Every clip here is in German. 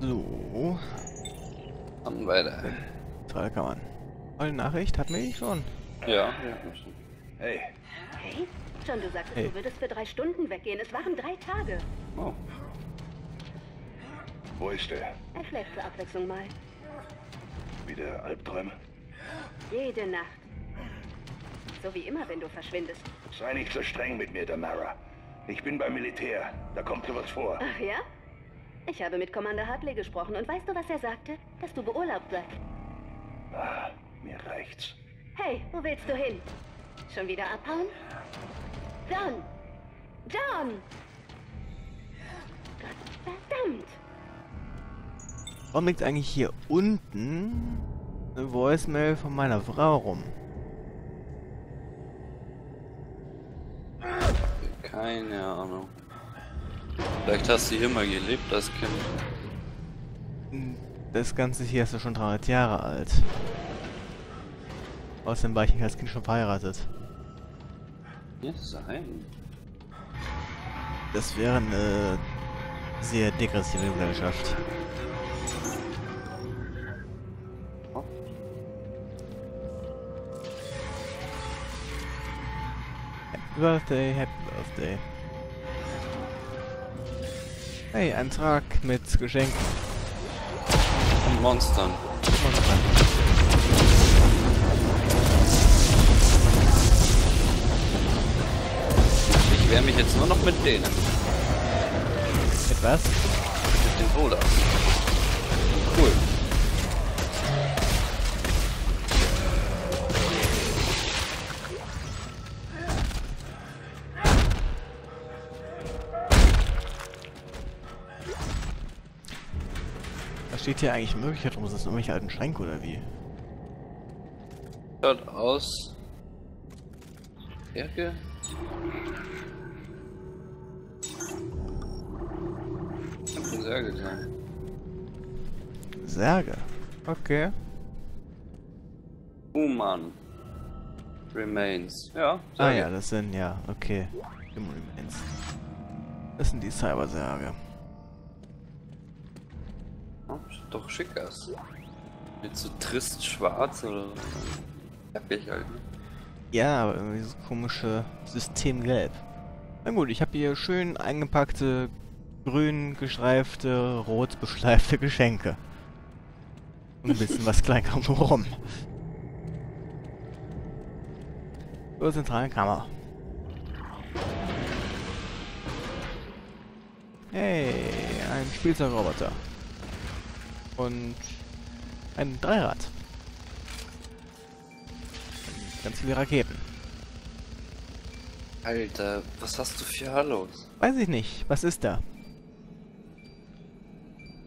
So. Haben wir da. Toll, kann man. Oh, die Nachricht hatten wir nicht schon. Ja, schon. Hey. Hey? John, du sagtest, du würdest für 3 Stunden weggehen. Es waren 3 Tage. Oh. Wo ist der? Er schläft zur Abwechslung mal. Wieder Albträume? Jede Nacht. So wie immer, wenn du verschwindest. Sei nicht so streng mit mir, Damara. Ich bin beim Militär. Da kommt sowas vor. Ach ja? Ich habe mit Commander Hartley gesprochen und weißt du, was er sagte? Dass du beurlaubt seid. Ah, mir reicht's. Hey, wo willst du hin? Schon wieder abhauen? John! John! Gottverdammt! Warum liegt eigentlich hier unten eine Voicemail von meiner Frau rum? Keine Ahnung. Vielleicht hast du hier mal gelebt, das Kind. Das Ganze hier ist ja schon 300 Jahre alt. Außerdem war ich nicht als Kind schon verheiratet. Jetzt sein. Das wäre eine sehr degressive Gesellschaft. Oh. Happy Birthday, Happy Birthday. Hey, ein Tag mit Geschenken. Und Monstern. Ich wehre mich jetzt nur noch mit denen. Mit was? Mit den Rollers. Cool. Steht hier eigentlich Möglichkeit drum? Ist das irgendwelche alten Schränke oder wie? Schaut aus. Stärke. Ich hab den Särge gesehen. Särge? Okay. Human Remains. Ja, Särge. Ah ja, das sind ja, okay. Human Remains. Das sind die Cybersärge. Oh, sieht doch schick aus. Mit so trist schwarz oder ich halt. Ne? Ja, aber irgendwie dieses komische Systemgelb. Na gut, ich habe hier schön eingepackte, grün gestreifte, rot beschleifte Geschenke. Und ein bisschen was Kleinkram rum. Zur zentralen Kammer. Hey, ein Spielzeugroboter. Und ein Dreirad. Und ganz viele Raketen. Alter, was hast du für Hallos? Weiß ich nicht. Was ist da?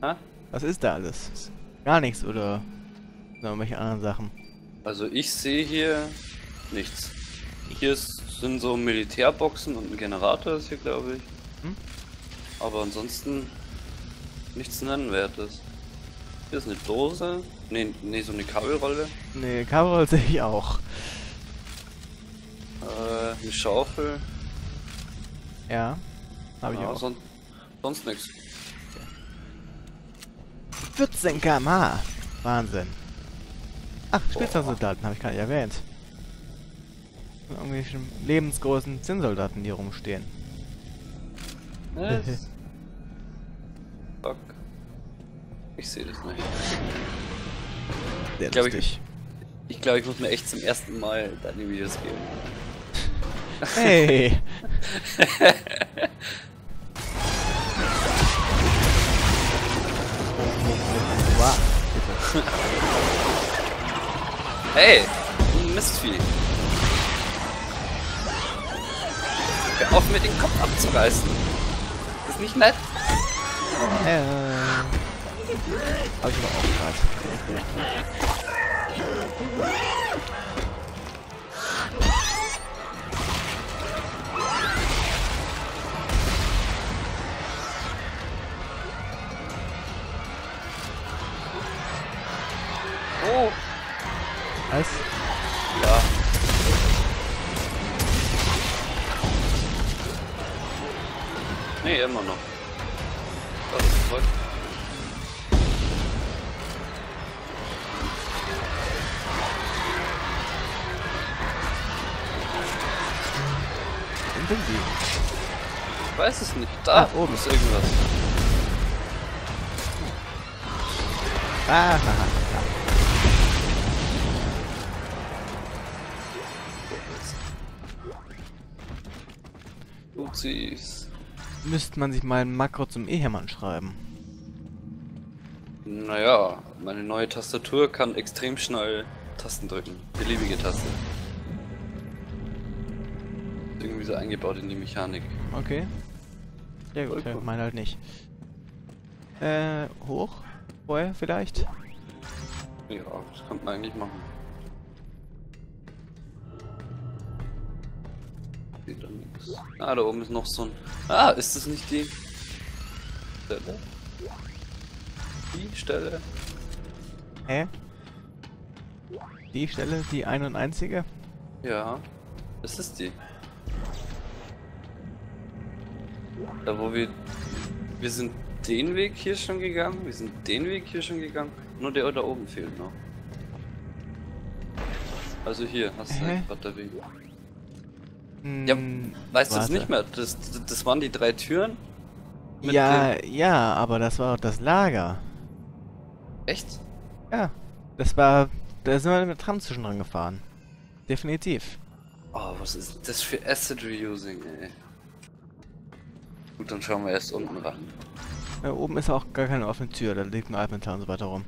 Hä? Was ist da alles? Gar nichts oder irgendwelche anderen Sachen? Also ich sehe hier nichts. Hier sind so Militärboxen und ein Generator ist hier, glaube ich. Hm? Aber ansonsten nichts Nennwertes. Hier ist eine Dose. Nee, so eine Kabelrolle. Nee, Kabelrolle sehe ich auch. Eine Schaufel. Ja, habe ich auch. Sonst nichts. 14 km/h. Wahnsinn. Ach, Spielzeugsoldaten habe ich gar nicht erwähnt. Irgendwelche lebensgroßen Zinnsoldaten, die rumstehen. Was? Fuck. Ich sehe das nicht. Sehr lustig. Ich glaube, ich muss mir echt zum ersten Mal deine Videos geben. Hey! Hey! Mistvieh! Hör auf, mir den Kopf abzureißen! Das ist nicht nett! Hab ich aber auch gerade. Oh! Was? Ja. Nee, immer noch. Das ist voll. hingehen? Ich weiß es nicht. Da oben ist irgendwas. Ah, Upsis. Müsste man sich mal ein Makro zum E-Hämmern schreiben. Naja, meine neue Tastatur kann extrem schnell Tasten drücken. Beliebige Tasten. Irgendwie so eingebaut in die Mechanik. Okay. Ja gut, cool. Meine halt nicht. Hoch? Vorher vielleicht? Ja, das könnte man eigentlich machen. Sieht doch nichts. Ah, da oben ist noch so ein... Ah, ist das nicht die Stelle? Die Stelle? Hä? Die Stelle? Die ein und einzige? Ja, das ist die. Da wo wir... Wir sind... den Weg hier schon gegangen, wir sind den Weg hier schon gegangen, nur der da oben fehlt noch. Also hier, hast du einfach der Weg. Ja, weißt du das nicht mehr? Das waren die drei Türen? Ja, ja, aber das war auch das Lager. Echt? Ja, das war, da sind wir mit der Tram zwischendrin gefahren. Definitiv. Oh, was ist das für Acid Reusing, ey. Gut, dann schauen wir erst unten ran. Ja, oben ist auch gar keine offene Tür, da liegt ein Alpental und so weiter rum.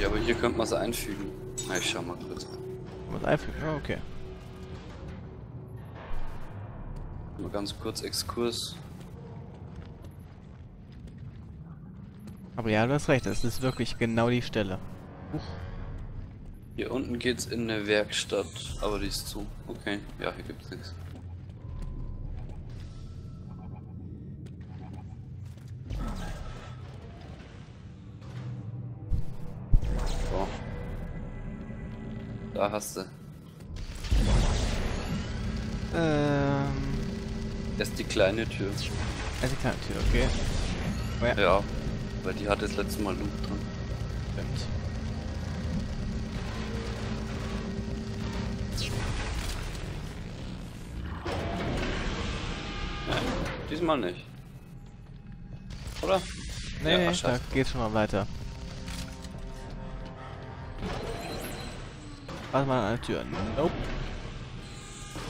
Ja, aber hier könnte man es einfügen. Na, ich schau mal kurz. Was einfügen? Ja, okay. Mal ganz kurz Exkurs. Aber ja, du hast recht, es ist wirklich genau die Stelle. Huch. Hier unten geht's in eine Werkstatt, aber die ist zu. Okay, ja, hier gibt's nichts. Da hast du. Das ist die kleine Tür. Das ist die kleine Tür, okay. Oh ja. Ja, weil die hatte das letzte Mal Loot drin. Stimmt. Nein, diesmal nicht. Oder? Nee, ja, da geht's schon mal weiter. Warte mal an einer Tür. Nope.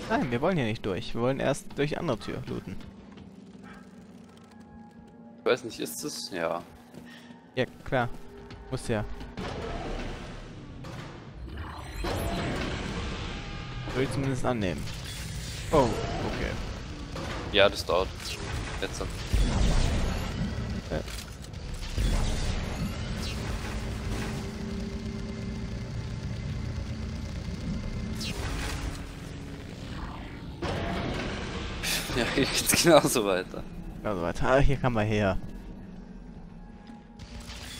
Nein, wir wollen hier nicht durch. Wir wollen erst durch die andere Tür looten. Ich weiß nicht, ist es? Ja. Ja, klar. Muss ja. Würde ich zumindest annehmen. Oh, okay. Ja, das dauert. Jetzt. Ja, hier geht's genauso weiter. Genauso weiter. Ah, hier kann man her.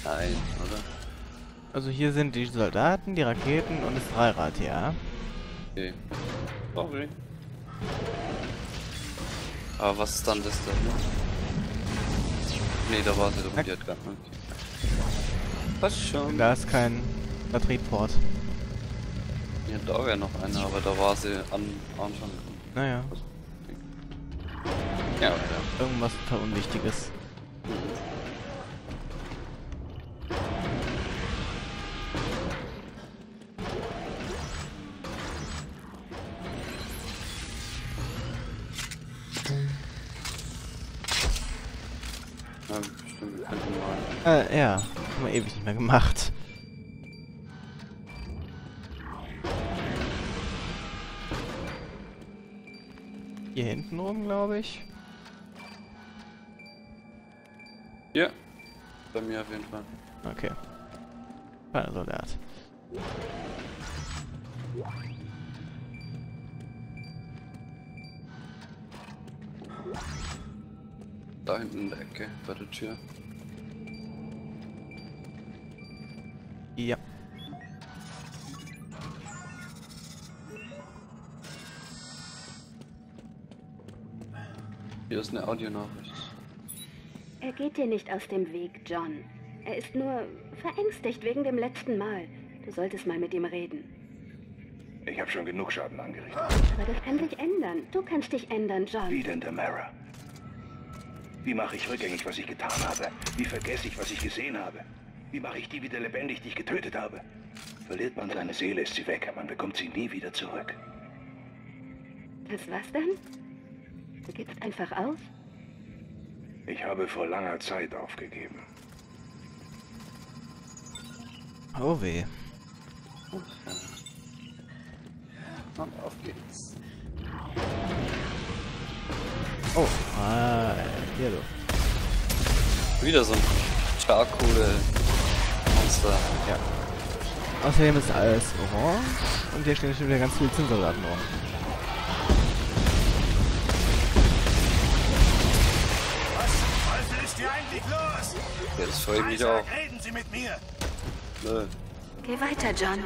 Nein, oder? Also hier sind die Soldaten, die Raketen und das Dreirad hier. Okay. Sorry. Aber was ist dann das da? Ne, da war sie doch. Die hat gerade noch. Was schon? Da ist kein Vertriebport. Ja, da wäre noch einer, aber da war sie am Anfang. Naja. Ja, oder? Irgendwas total Unwichtiges. Ja, bestimmt mal. Ja, haben wir ewig nicht mehr gemacht. Hier hinten rum, glaube ich. Ja, bei mir auf jeden Fall. Okay. Feiner Soldat. Da hinten in der Ecke, bei der Tür. Ja. Hier ist eine Audionachricht. Er geht dir nicht aus dem Weg, John. Er ist nur verängstigt wegen dem letzten Mal. Du solltest mal mit ihm reden. Ich habe schon genug Schaden angerichtet. Aber das kann sich ändern. Du kannst dich ändern, John. Wie denn, Damara? Wie mache ich rückgängig, was ich getan habe? Wie vergesse ich, was ich gesehen habe? Wie mache ich die wieder lebendig, die ich getötet habe? Verliert man seine Seele, ist sie weg. Man bekommt sie nie wieder zurück. Das was denn? Du gibst einfach auf? Ich habe vor langer Zeit aufgegeben. Oh weh. Und auf geht's. Oh, hier doch. Wieder so ein Charcoal-Monster. Ja. Außerdem ist alles orange und hier stehen schon wieder ganz viele Zinnsoldaten drauf. Was zum Teufel ist hier eigentlich los? Ja, das freut mich auch. Reden Sie mit mir! Nö. Geh weiter, John.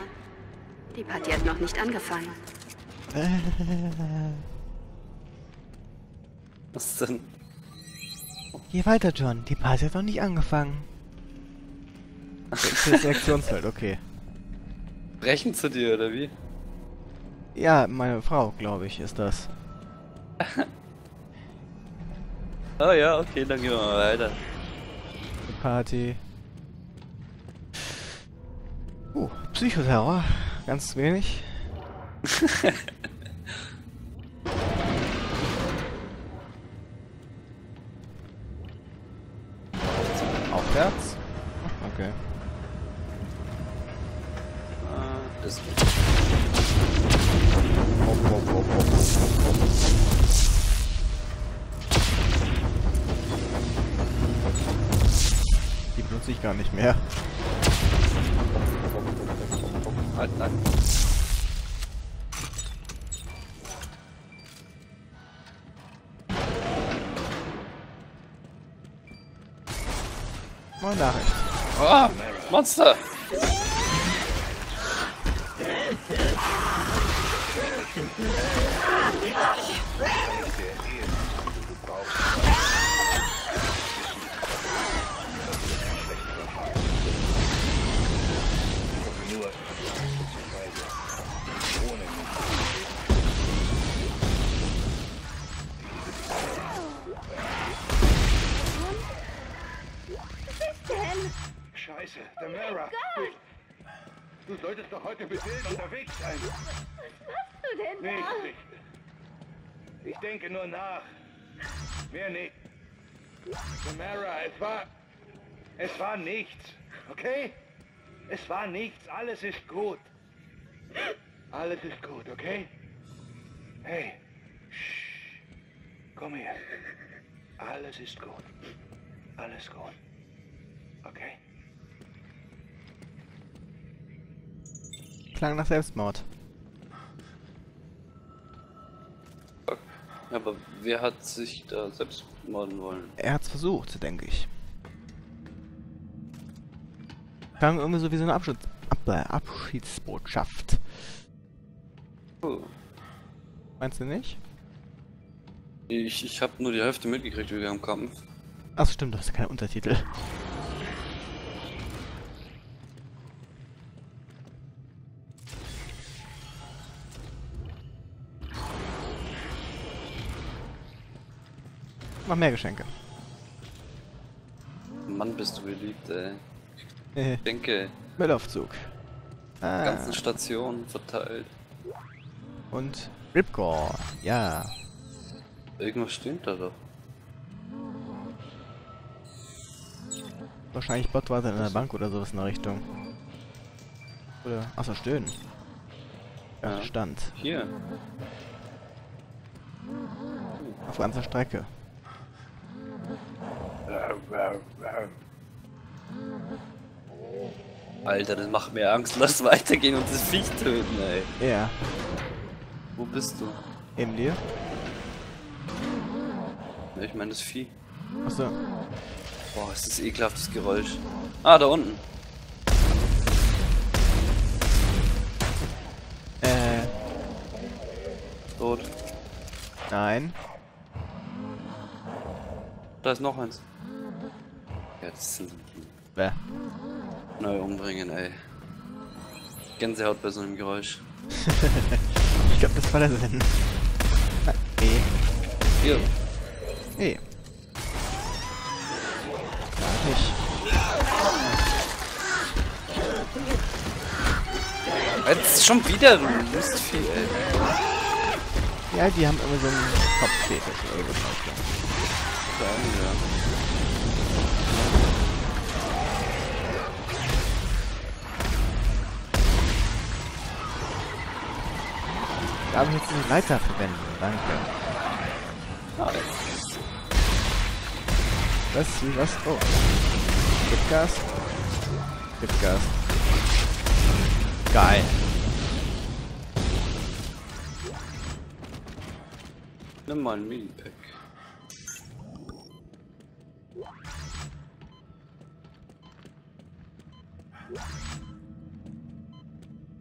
Die Party hat noch nicht angefangen. Was denn? Geh weiter, John. Die Party hat noch nicht angefangen. Das ist Reaktionszeit, okay. Brechen zu dir, oder wie? Ja, meine Frau, glaube ich, ist das. Oh ja, okay, dann gehen wir mal weiter. Die Party. Psychoterror. Ganz wenig. Aufwärts? Okay. Ist gut. Die benutze ich gar nicht mehr. Halt, nein. Moin Nachricht. Ah, Monster! Scheiße, Damara! Du solltest doch heute mit Willen unterwegs sein! Was machst du denn da? Nichts, nichts. Ich denke nur nach. Mehr nicht. Damara, es war nichts, okay? Es war nichts, alles ist gut. Alles ist gut, okay? Hey, shh. Komm her. Alles ist gut. Alles gut. Okay. Klang nach Selbstmord. Aber wer hat sich da selbst morden wollen? Er hat's versucht, denke ich. Klang irgendwie so wie so eine Abschiedsbotschaft. Oh. Meinst du nicht? Ich hab nur die Hälfte mitgekriegt, wie wir am Kampf. Ach stimmt, du hast ja keine Untertitel. Mach mehr Geschenke. Mann, bist du beliebt, ey. Geschenke. Müllaufzug. Die ganzen Stationen verteilt. Und Ripcore, ja. Irgendwas stimmt da doch. Wahrscheinlich Botwarte in der Bank oder sowas in der Richtung. Oder. Achso, stöhnen. Ja. Stand. Hier. Auf ganzer Strecke. Alter, das macht mir Angst. Lass weitergehen und das Viech töten, ey. Ja. Wo bist du? Neben dir. Ich meine das Vieh. Achso. Boah, ist das ekelhaftes Geräusch. Ah, da unten. Tot. Nein. Da ist noch eins. Ja, das sind die. Neu umbringen, ey. Gänsehaut bei so einem Geräusch. Ich glaube, das war der Sinn. Ja. Hey. Gar nicht. Jetzt ist schon wieder Lustvieh, ey. Ja, die haben immer so einen Kopfkäfer oder so. Ja. Darf ich jetzt den Leiter verwenden? Danke. Schade. Was? Wie was? Oh. Gib Gas. Gib Gas. Geil. Nimm mal ein Minipack.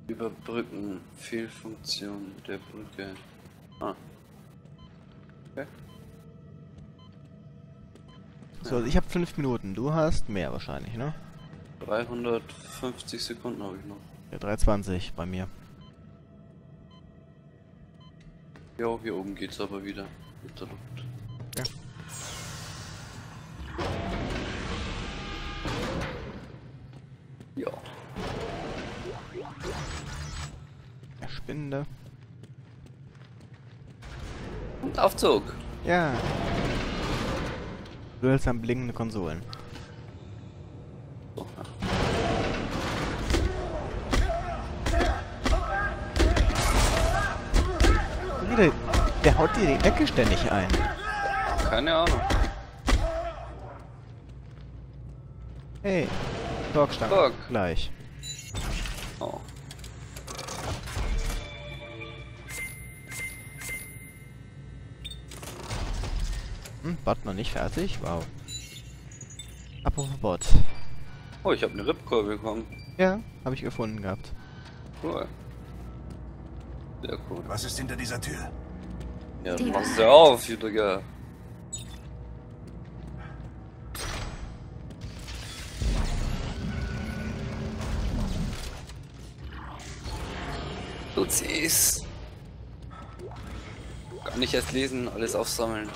Überbrücken. Fehlfunktion der Brücke. Ah. Okay. So, also ich habe 5 Minuten. Du hast mehr wahrscheinlich, ne? 350 Sekunden habe ich noch. Ja, 320 bei mir. Ja, hier oben geht's aber wieder mit der Luft. Ja. Ja. Der Spinde. Und Aufzug. Ja. Du willst dann blinkende Konsolen. Der haut dir die Ecke ständig ein. Keine Ahnung. Hey, Dogstange. Dog. Gleich. Oh. Hm, Bot noch nicht fertig? Wow. Apropos Bot. Oh, ich habe eine Ripcore bekommen. Ja, habe ich gefunden gehabt. Cool. Sehr cool. Was ist hinter dieser Tür? Ja, du machst sie auf, you Digga. Du ziehst. Gar nicht erst lesen, alles aufsammeln.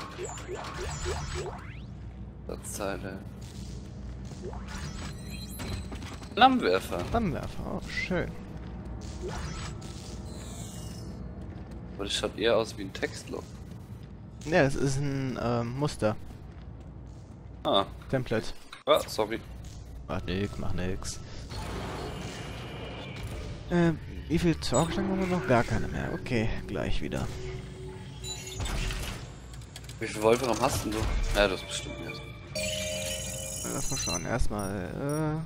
Satzteile. Flammenwerfer. Flammenwerfer, oh, schön. Aber das schaut eher aus wie ein Textlog. Ja, das ist ein Muster. Ah. Template. Ah, sorry. Macht nix, macht nix. Wie viel Zorgstangen haben wir noch? Gar keine mehr. Okay, gleich wieder. Wie viel Wolfram hast denn du? Ja, das bestimmt jetzt. Lass mal schauen. Erstmal,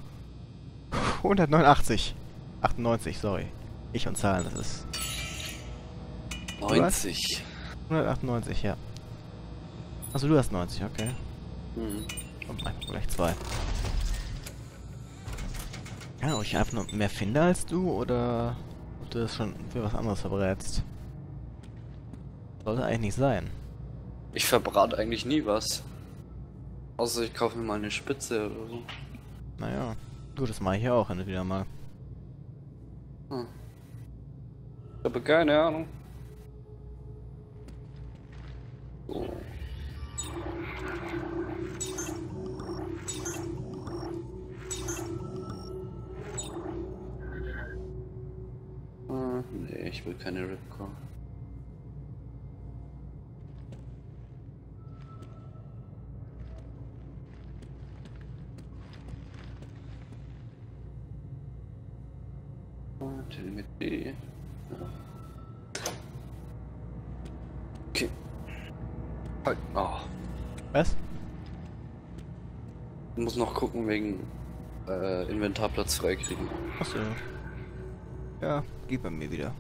189. 98, sorry. Ich und Zahlen, das ist... 90. 198, ja. Also du hast 90, okay. Mhm. Und einfach gleich 2. Ja, ob ich einfach noch mehr finde als du oder ob du das schon für was anderes verbrätst. Sollte eigentlich nicht sein. Ich verbrate eigentlich nie was. Außer ich kaufe mir mal eine Spitze oder so. Naja, du, das mache ich ja auch hin und wieder mal. Hm. Ich habe keine Ahnung. Oh. Ah, nee, ich will keine Ripcore. Telemetrie. Okay. Oh. Was? Ich muss noch gucken wegen Inventarplatz freikriegen. Achso. Ja, gib bei mir wieder.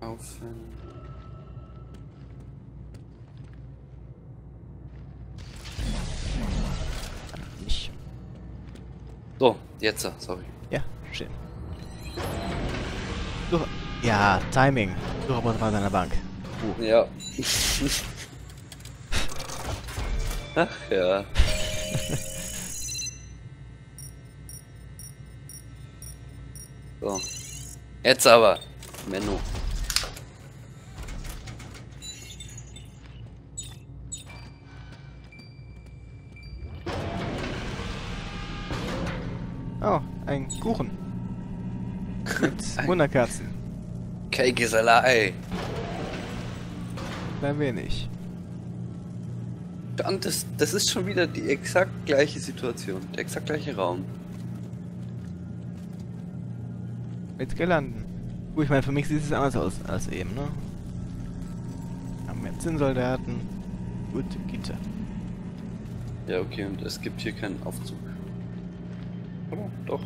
Aufhören. Nicht. So, jetzt, sorry. Ja, schön. So. Ja, Timing. Du Roboter war an der Bank. Ja. Ach ja. So. Jetzt aber. Menno. Oh, ein Kuchen. Mit Wunderkerzen. Cake is a lie. Ein wenig. Und das ist schon wieder die exakt gleiche Situation. Der exakt gleiche Raum. Mit Girlanden. Ich meine, für mich sieht es anders aus als eben, ne? Haben jetzt den Soldaten. Gut, Gitter. Ja, okay, und es gibt hier keinen Aufzug. Oder? Doch.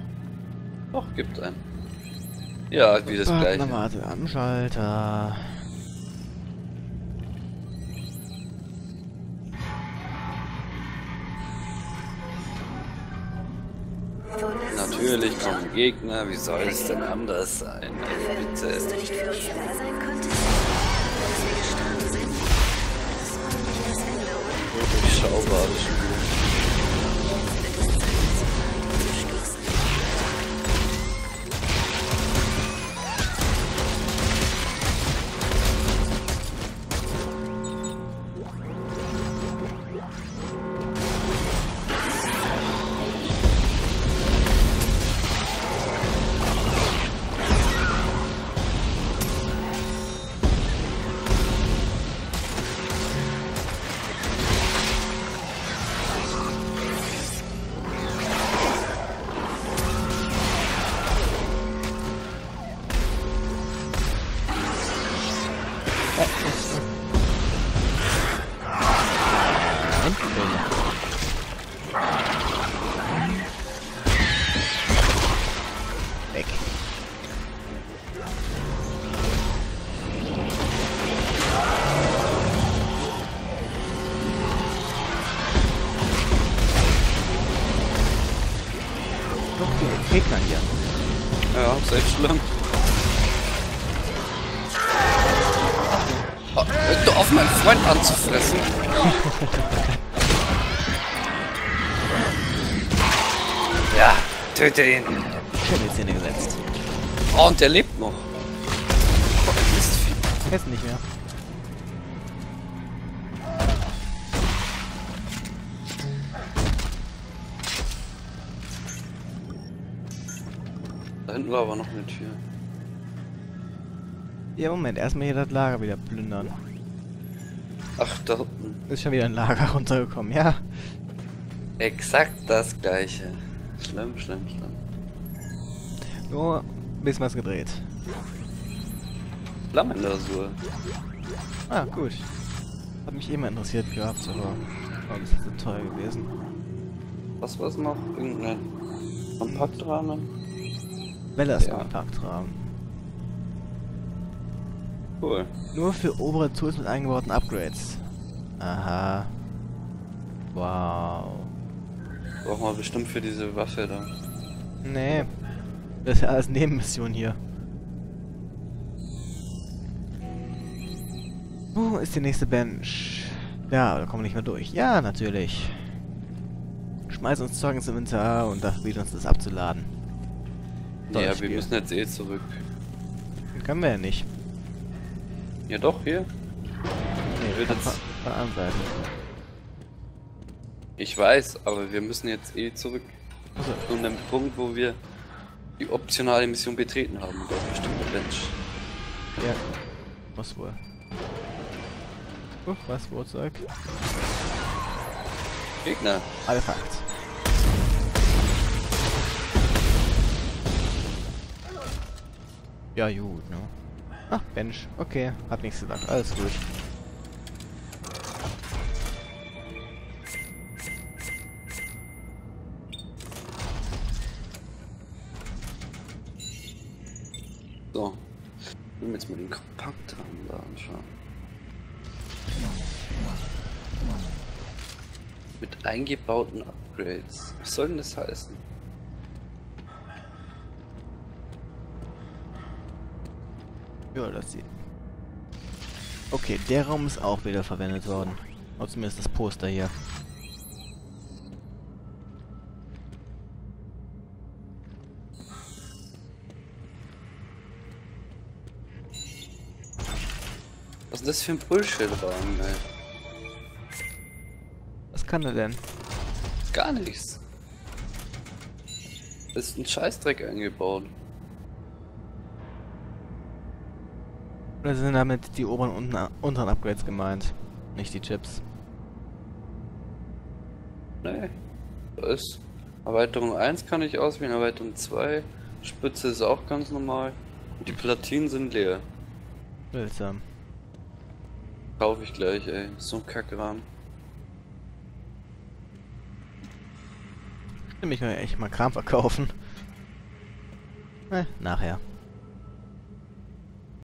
Doch, gibt einen. Ja, wie das gleiche. Warte, am Schalter. Natürlich kommen Gegner, wie soll es denn anders sein? Ey, bitte. Durchschaubar. Anzufressen. Ja, töte ihn. Ich hab ihn jetzt hingesetzt. Oh, und der lebt noch. Oh, Mistvieh. Essen nicht mehr. Da hinten war aber noch eine Tür. Ja, Moment, erstmal hier das Lager wieder plündern. Ach, da unten. Ist schon wieder ein Lager runtergekommen, ja. Exakt das gleiche. Schlimm, schlimm, schlimm. Nur ein bisschen was gedreht. Flammenlasur. Ah, gut. Hat mich immer interessiert gehabt, aber das ist so teuer gewesen. Was war es noch? Irgendein Kompaktrahmen? Welches Kompaktrahmen? Cool. Nur für obere Tools mit eingebauten Upgrades. Aha. Wow. Brauchen wir bestimmt für diese Waffe da. Nee. Das ist ja alles Nebenmission hier. Wo ist die nächste Bench? Ja, da kommen wir nicht mehr durch. Ja, natürlich. Schmeiß uns Zeug ins Inventar und das bietet uns das abzuladen. Naja, nee, wir müssen jetzt eh zurück. Können wir ja nicht. Ja doch, hier. Nee, von anderen Seiten. Ich weiß, aber wir müssen jetzt eh zurück zu einem Punkt, wo wir die optionale Mission betreten haben. Und das ist bestimmt der Bench. Ja, was wohl? Was wohl, sag? Gegner. Artefakt. Ja gut, ne? Ach, Bench. Okay, hat nichts gesagt. Alles gut. So. Ich will jetzt mal den Kompaktrahmen da anschauen. Mit eingebauten Upgrades. Was soll denn das heißen? Ja, das sieht. Okay, der Raum ist auch wieder verwendet worden. Oder zumindest das Poster hier. Was ist das für ein Bullshit-Raum, ey? Was kann er denn? Gar nichts. Das ist ein Scheißdreck eingebaut. Oder sind damit die oberen und unteren Upgrades gemeint? Nicht die Chips. Nee. Da ist Erweiterung 1 kann ich auswählen, Erweiterung 2. Spitze ist auch ganz normal. Und die Platinen sind leer. Seltsam. Kaufe ich gleich, ey. So ein Kackrahmen. Ich kann mir echt mal Kram verkaufen. Nachher.